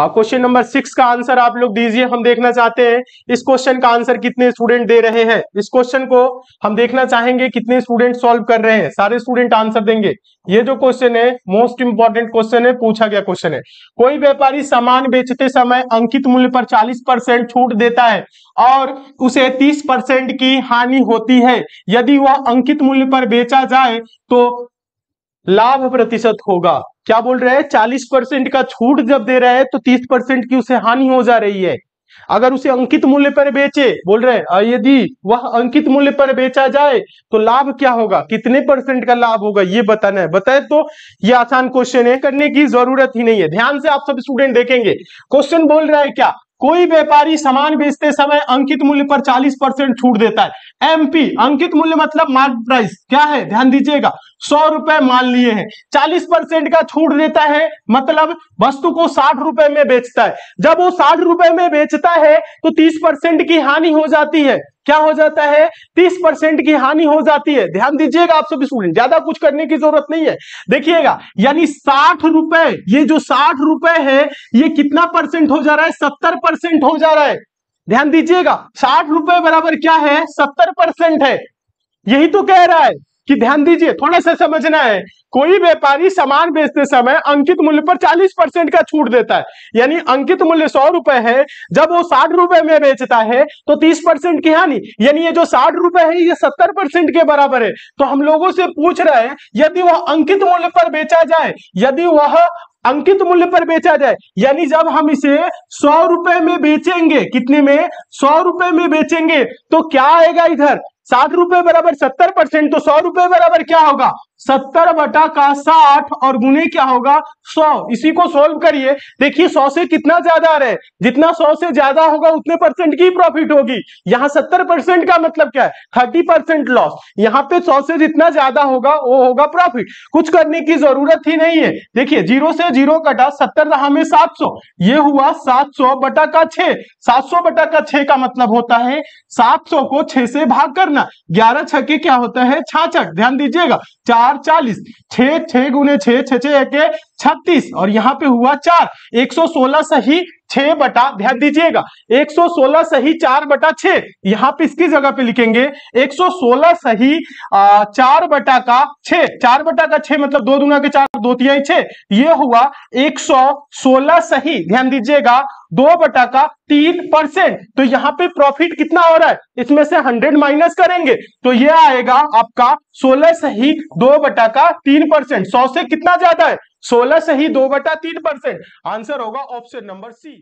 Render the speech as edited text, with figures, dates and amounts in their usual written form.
Question number 6 का answer आप लोग दीजिए, हम देखना चाहते हैं इस क्वेश्चन का आंसर कितने स्टूडेंट दे रहे हैं। इस क्वेश्चन को हम देखना चाहेंगे कितने स्टूडेंट सॉल्व कर रहे हैं, सारे स्टूडेंट आंसर देंगे। ये जो क्वेश्चन है मोस्ट इंपॉर्टेंट क्वेश्चन है, पूछा गया क्वेश्चन है। कोई व्यापारी सामान बेचते समय अंकित मूल्य पर 40% छूट देता है और उसे 30% की हानि होती है। यदि वह अंकित मूल्य पर बेचा जाए तो लाभ प्रतिशत होगा। क्या बोल रहे हैं, 40% का छूट जब दे रहे हैं तो 30% की उसे हानि हो जा रही है। अगर उसे अंकित मूल्य पर बेचे, बोल रहे हैं यदि वह अंकित मूल्य पर बेचा जाए तो लाभ क्या होगा, कितने परसेंट का लाभ होगा, ये बताना है। बताए तो ये आसान क्वेश्चन है, करने की जरूरत ही नहीं है। ध्यान से आप सब स्टूडेंट देखेंगे, क्वेश्चन बोल रहा है क्या, कोई व्यापारी सामान बेचते समय अंकित मूल्य पर 40% छूट देता है। एमपी, अंकित मूल्य मतलब मार्क प्राइस, क्या है ध्यान दीजिएगा, 100 रुपए मान लिए हैं, 40% का छूट देता है मतलब वस्तु को 60 रुपए में बेचता है। जब वो 60 रुपए में बेचता है तो 30% की हानि हो जाती है। क्या हो जाता है, 30% की हानि हो जाती है। ध्यान दीजिएगा आप सभी स्टूडेंट, ज्यादा कुछ करने की जरूरत नहीं है। देखिएगा यानी 60 रुपए, ये जो 60 रुपए है ये कितना परसेंट हो जा रहा है, 70% हो जा रहा है। ध्यान दीजिएगा 60 रुपए बराबर क्या है, 70% है। यही तो कह रहा है कि ध्यान दीजिए, थोड़ा सा समझना है। कोई व्यापारी सामान बेचते समय अंकित मूल्य पर 40% का छूट देता है, यानी अंकित मूल्य 100 रुपए है, जब वो 60 रुपए में बेचता है तो 30% की हानि, यानी ये जो 60 रुपए है ये 70% के बराबर है। तो हम लोगों से पूछ रहा है यदि वह अंकित मूल्य पर बेचा जाए, यदि वह अंकित मूल्य पर बेचा जाए, यानी जब हम इसे 100 रुपए में बेचेंगे, कितने में, 100 रुपए में बेचेंगे तो क्या आएगा, इधर 60 रुपए बराबर 70%, तो 100 रुपए बराबर क्या होगा, 70/60 और गुने क्या होगा, 100। इसी को सोल्व करिए, देखिए 100 से कितना ज्यादा आ रहा है, जितना 100 से ज्यादा होगा उतने परसेंट की प्रॉफिट होगी। यहाँ 70% का मतलब क्या है, 30% लॉस। यहाँ पे 100 से जितना ज्यादा होगा वो होगा प्रॉफिट। कुछ करने की जरूरत ही नहीं है। देखिए 0 से 0 कटा, 70 रहा में 700, ये हुआ 700/6। 700/6 का मतलब होता है 700 को 6 से भाग करना, 11 छक्के क्या होता है, 66। ध्यान दीजिएगा 4 40, 6 गुने 6 6 1 36, और यहाँ पे हुआ 4, 116 सही 6 बटा, ध्यान दीजिएगा 116 सही 4/6। यहाँ पे इसकी जगह पे लिखेंगे 116 सही 4/6। 4/6 मतलब 2 दूना के 4, 2 तिहाई 6, ये हुआ 116 सही, ध्यान दीजिएगा 2/3%। तो यहाँ पे प्रॉफिट कितना हो रहा है, इसमें से 100 माइनस करेंगे तो ये आएगा आपका 16 सही 2/3%। 100 से कितना ज्यादा है, 16 सही 2/3%। आंसर होगा ऑप्शन नंबर सी।